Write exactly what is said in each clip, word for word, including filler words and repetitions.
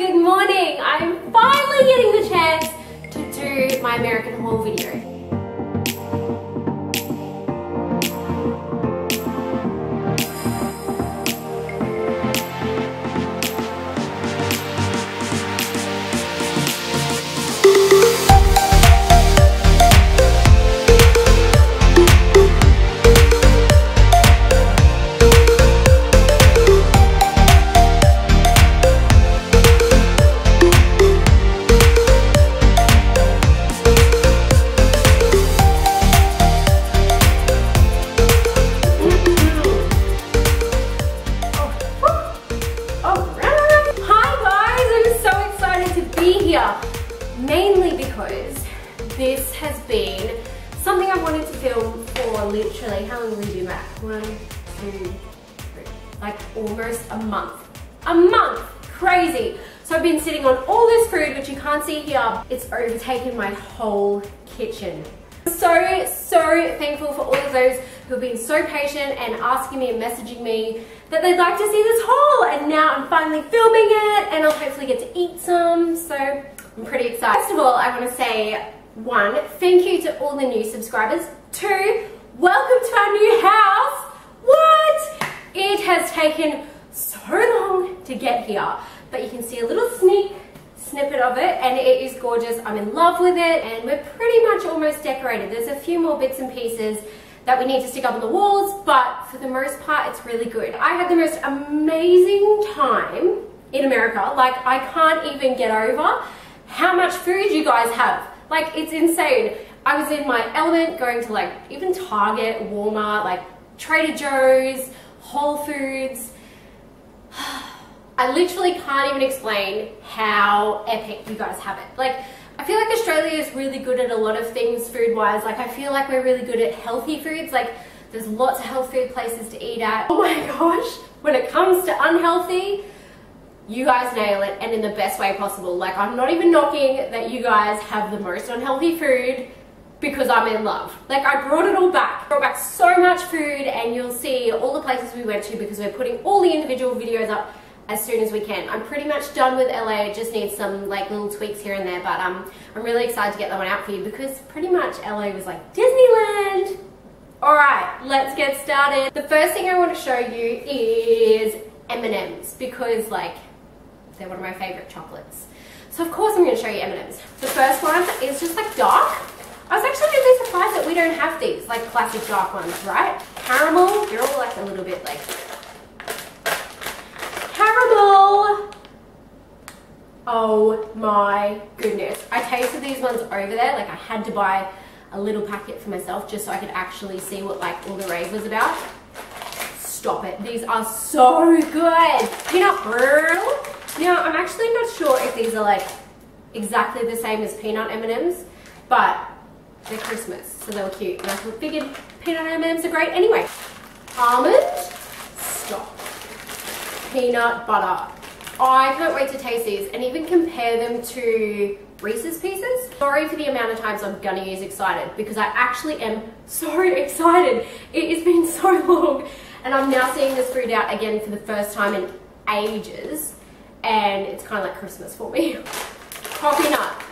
Good morning! I'm finally getting the chance to do my American haul video. Literally, how long did we do that? One, two, three. Like almost a month. A month! Crazy! So I've been sitting on all this food, which you can't see here. It's overtaken my whole kitchen. So, so thankful for all of those who've been so patient and asking me and messaging me that they'd like to see this haul. And now I'm finally filming it and I'll hopefully get to eat some. So I'm pretty excited. First of all, I want to say, one, thank you to all the new subscribers. Two, welcome to our new house! What? It has taken so long to get here, but you can see a little sneak snippet of it and it is gorgeous. I'm in love with it and we're pretty much almost decorated. There's a few more bits and pieces that we need to stick up on the walls, but for the most part it's really good. I had the most amazing time in America. Like, I can't even get over how much food you guys have. Like, it's insane. I was in my element going to like even Target, Walmart, like Trader Joe's, Whole Foods. I literally can't even explain how epic you guys have it. Like, I feel like Australia is really good at a lot of things food-wise. Like, I feel like we're really good at healthy foods. Like, there's lots of health food places to eat at. Oh my gosh, when it comes to unhealthy, you guys nail it, and in the best way possible. Like, I'm not even knocking that you guys have the most unhealthy food, because I'm in love. Like, I brought it all back. Brought back so much food, and you'll see all the places we went to because we're putting all the individual videos up as soon as we can. I'm pretty much done with L A. I just need some like little tweaks here and there, but um, I'm really excited to get that one out for you because pretty much L A was like Disneyland. All right, let's get started. The first thing I want to show you is M and M's because like they're one of my favorite chocolates. So of course I'm going to show you M and M's. The first one is just like dark. I was actually really surprised that we don't have these, like classic dark ones, right? Caramel, they're all like a little bit like... caramel! Oh my goodness. I tasted these ones over there, like I had to buy a little packet for myself just so I could actually see what like all the rave was about. Stop it, these are so good! Peanut brittle? Now, I'm actually not sure if these are like exactly the same as peanut M and M's, but they're Christmas, so they were cute. And I figured peanut M and M's are great anyway. Almond, stop. Peanut butter. Oh, I can't wait to taste these and even compare them to Reese's Pieces. Sorry for the amount of times I'm gonna use excited because I actually am so excited. It has been so long and I'm now seeing this fruit out again for the first time in ages. And it's kind of like Christmas for me. Coffee nut.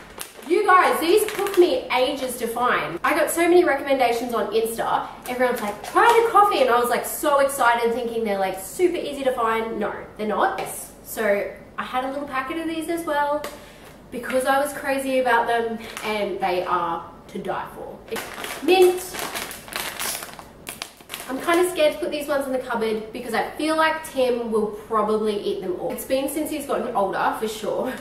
You guys, these took me ages to find. I got so many recommendations on Insta. Everyone's like, try the coffee. And I was like so excited thinking they're like super easy to find. No, they're not. So I had a little packet of these as well because I was crazy about them and they are to die for. Mint. I'm kind of scared to put these ones in the cupboard because I feel like Tim will probably eat them all. It's been since he's gotten older, for sure.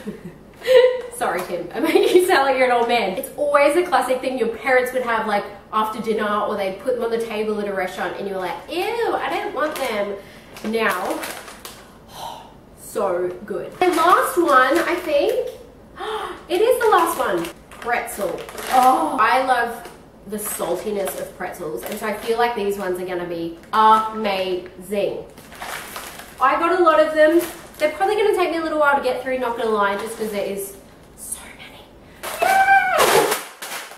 Sorry, Tim, I make you sound like you're an old man. It's always a classic thing your parents would have like after dinner or they'd put them on the table at a restaurant and you're like, ew, I don't want them. Now, oh, so good. The last one, I think, it is the last one, pretzel. Oh, I love the saltiness of pretzels and so I feel like these ones are gonna be amazing. I got a lot of them. They're probably gonna take me a little while to get through, not gonna lie, just because there is so many. Yeah!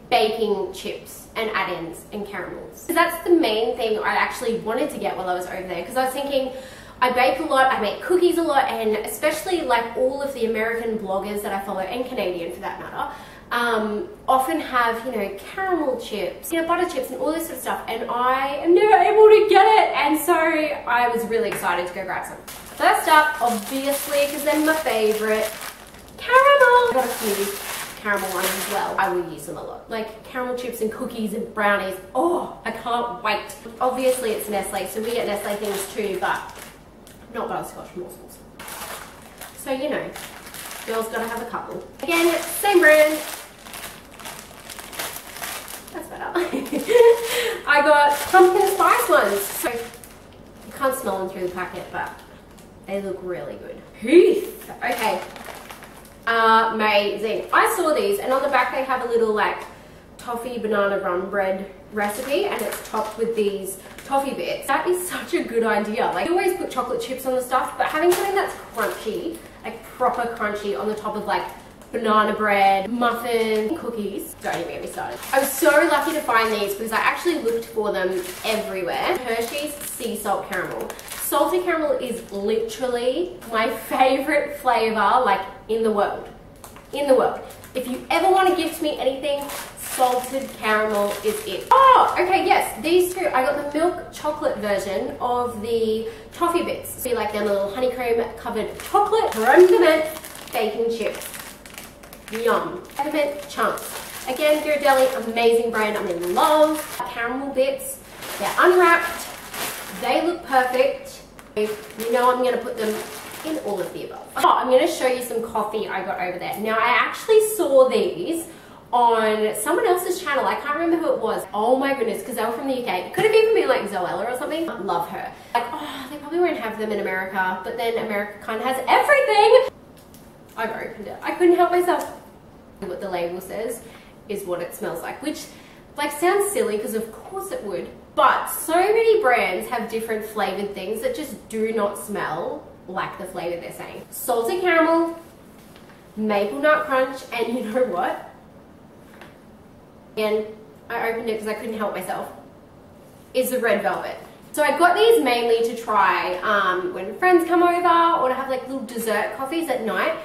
Baking chips and add-ins and caramels. That's the main thing I actually wanted to get while I was over there because I was thinking I bake a lot, I make cookies a lot, and especially like all of the American bloggers that I follow, and Canadian for that matter, um, often have, you know, caramel chips, you know, butter chips and all this sort of stuff, and I am never able to get it, and so I was really excited to go grab some. First up, obviously, because they're my favourite, caramel! I got a few caramel ones as well. I will use them a lot. Like caramel chips and cookies and brownies. Oh, I can't wait. Obviously it's Nestle, so we get Nestle things too, but not butterscotch morsels. So, you know, girls gotta have a couple. Again, same brand. That's better. I got pumpkin spice ones. So, you can't smell them through the packet, but they look really good. Heath. Okay. Amazing. I saw these, and on the back they have a little like toffee banana rum bread recipe, and it's topped with these toffee bits. That is such a good idea. Like, you always put chocolate chips on the stuff, but having something that's crunchy, like proper crunchy, on the top of like banana bread, muffin, cookies. Don't even get me started. I was so lucky to find these because I actually looked for them everywhere. Hershey's sea salt caramel. Salty caramel is literally my favorite flavor, like, in the world. In the world. If you ever want to gift me anything, salted caramel is it. Oh, okay, yes, these two. I got the milk chocolate version of the toffee bits. So you like their little honeycomb covered chocolate, peppermint bacon chips. Yum. Peppermint chunks. Again, Ghirardelli, amazing brand. I'm in love. Caramel bits. They're unwrapped. They look perfect. You know I'm going to put them in all of the above. Oh, I'm going to show you some coffee I got over there. Now, I actually saw these on someone else's channel. I can't remember who it was. Oh my goodness, because they were from the U K. It could have even been like Zoella or something. I love her. Like, oh, they probably won't have them in America, but then America kind of has everything. I've opened it. I couldn't help myself. What the label says is what it smells like, which like sounds silly because of course it would, but so many brands have different flavored things that just do not smell like the flavor they're saying. Salted caramel, maple nut crunch, and you know what? Again, I opened it because I couldn't help myself. Is the red velvet. So I got these mainly to try um, when friends come over or to have like little dessert coffees at night.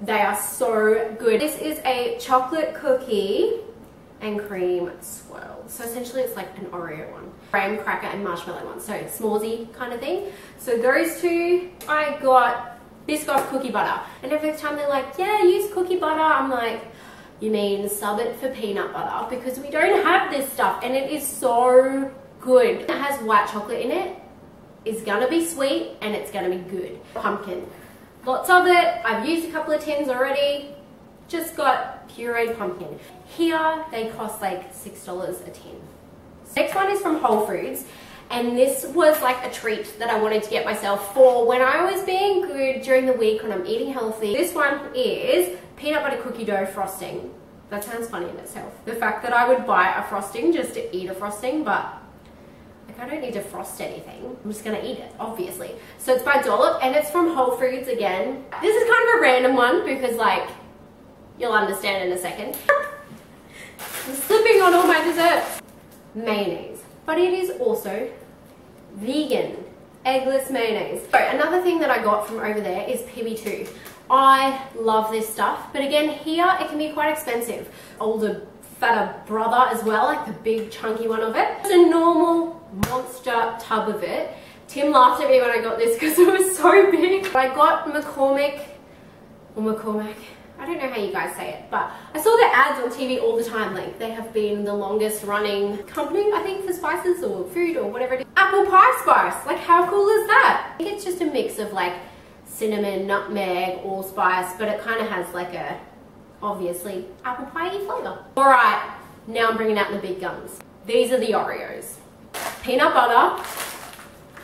They are so good. This is a chocolate cookie and cream swirl. So essentially it's like an Oreo one. Graham cracker and marshmallow one. So s'moresy kind of thing. So those two, I got Biscoff cookie butter. And every time they're like, yeah, use cookie butter. I'm like, you mean sub it for peanut butter? Because we don't have this stuff and it is so good. It has white chocolate in it. It's gonna be sweet and it's gonna be good. Pumpkin. Lots of it. I've used a couple of tins already. Just got pureed pumpkin. Here they cost like six dollars a tin. Next one is from Whole Foods, and this was like a treat that I wanted to get myself for when I was being good during the week when I'm eating healthy. This one is peanut butter cookie dough frosting. That sounds funny in itself. The fact that I would buy a frosting just to eat a frosting, but I don't need to frost anything. I'm just going to eat it, obviously. So it's by Dollop, and it's from Whole Foods again. This is kind of a random one because, like, you'll understand in a second. I'm slipping on all my desserts. Mayonnaise. But it is also vegan. Eggless mayonnaise. So another thing that I got from over there is P B two. I love this stuff. But again, here it can be quite expensive. Older, fatter brother as well, like the big chunky one of it. It's a normal monster tub of it. Tim laughed at me when I got this because it was so big. But I got McCormick, or McCormack, I don't know how you guys say it, but I saw the ads on T V all the time. Like, they have been the longest running company, I think, for spices or food or whatever it is. Apple pie spice, like how cool is that? I think it's just a mix of like cinnamon, nutmeg, allspice, but it kind of has like a, obviously, apple pie-y flavor. All right, now I'm bringing out the big guns. These are the Oreos. Peanut butter,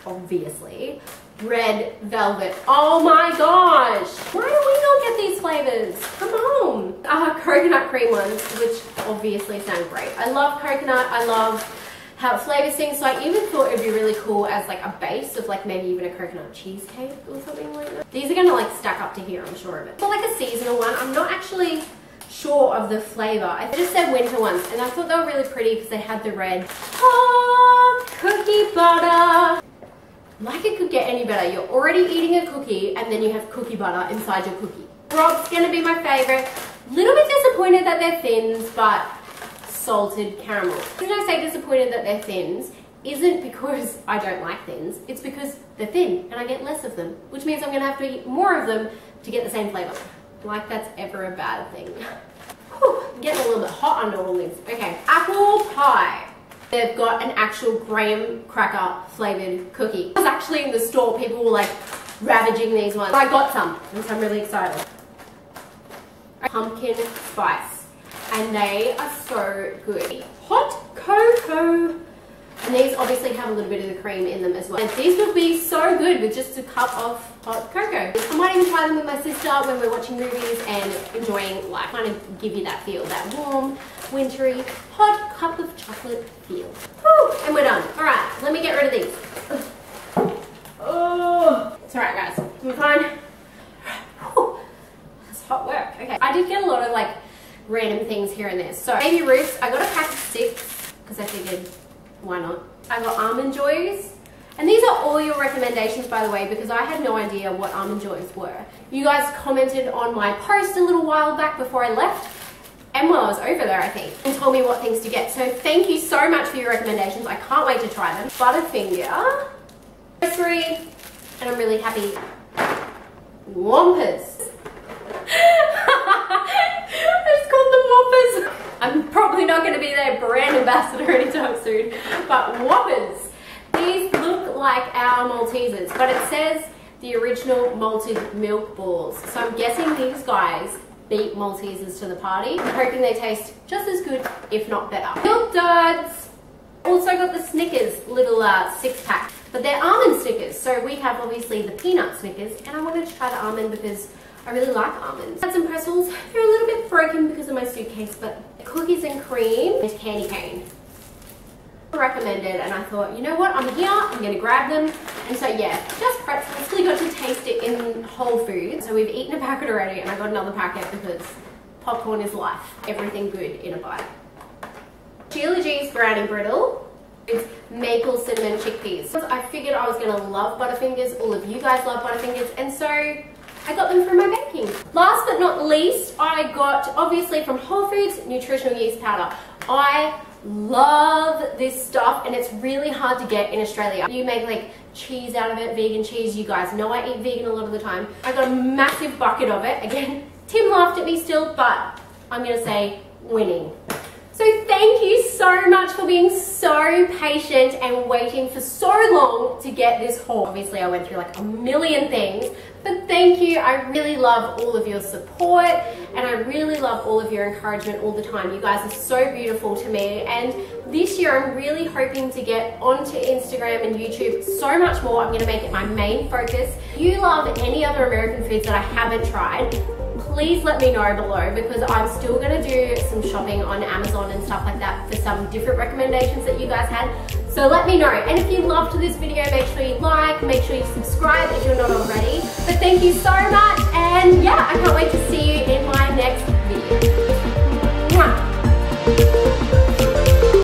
obviously. Red velvet. Oh my gosh! Why do we not get these flavors? Come on! Uh, coconut cream ones, which obviously sound great. I love coconut. I love how it flavors things. So I even thought it'd be really cool as like a base of like maybe even a coconut cheesecake or something like that. These are gonna like stack up to here, I'm sure of it. For like a seasonal one, I'm not actually sure of the flavor. I just said winter ones, and I thought they were really pretty because they had the red. Oh, cookie butter. Like it could get any better. You're already eating a cookie and then you have cookie butter inside your cookie. Drops, gonna be my favorite. Little bit disappointed that they're thins, but salted caramel. The reason I say disappointed that they're thins isn't because I don't like thins, it's because they're thin and I get less of them, which means I'm gonna have to eat more of them to get the same flavor. Like that's ever a bad thing. Whew, I'm getting a little bit hot under all this. Okay, apple pie. They've got an actual graham cracker flavored cookie. I was actually in the store, people were like ravaging these ones. I got some, and so I'm really excited. Pumpkin spice, and they are so good. Hot cocoa, and these obviously have a little bit of the cream in them as well. And these would be so good with just a cup of hot cocoa. I might even try them with my sister when we're watching movies and enjoying life. Kind of give you that feel, that warm, wintry, hot cup of chocolate feel. Woo, and we're done. All right, let me get rid of these. Oh, it's all right, guys. We're fine. Whew, that's hot work. Okay, I did get a lot of like random things here and there. So Baby Ruths, I got a pack of six because I figured, why not? I got Almond Joys, and these are all your recommendations, by the way, because I had no idea what Almond Joys were. You guys commented on my post a little while back before I left, and while I was over there, I think, and told me what things to get. So thank you so much for your recommendations. I can't wait to try them. Butterfinger, three, and I'm really happy. Whoppers. I just called them Whoppers. I'm probably not going to be their brand ambassador anytime soon, but Whoppers. These look like our Maltesers, but it says the original malted milk balls. So I'm guessing these guys beat Maltesers to the party. I'm hoping they taste just as good, if not better. Milk Duds. Also got the Snickers little uh, six pack, but they're almond Snickers. So we have obviously the peanut Snickers, and I wanted to try the almond because I really like almonds. Had some pretzels. They're a little bit broken because of my suitcase, but cookies and cream and candy cane. Recommended, and I thought, you know what, I'm here, I'm gonna grab them. And so yeah, just pretzels. Actually got to taste it in Whole Foods. So we've eaten a packet already, and I got another packet because popcorn is life. Everything good in a bite. Sheila G's Brown and Brittle. It's maple cinnamon chickpeas. I figured I was gonna love Butterfingers. All of you guys love Butterfingers, and so I got them from my baking. Last but not least, I got, obviously from Whole Foods, nutritional yeast powder. I love this stuff, and it's really hard to get in Australia. You make like cheese out of it, vegan cheese. You guys know I eat vegan a lot of the time. I got a massive bucket of it. Again, Tim laughed at me still, but I'm gonna say winning. So thank you so much for being so patient and waiting for so long to get this haul. Obviously I went through like a million things, but thank you. I really love all of your support, and I really love all of your encouragement all the time. You guys are so beautiful to me, and this year I'm really hoping to get onto Instagram and YouTube so much more. I'm gonna make it my main focus. If you love any other American foods that I haven't tried, please let me know below, because I'm still gonna do some shopping on Amazon and stuff like that for some different recommendations that you guys had. So let me know. And if you loved this video, make sure you like, make sure you subscribe if you're not already. But thank you so much, and yeah, I can't wait to see you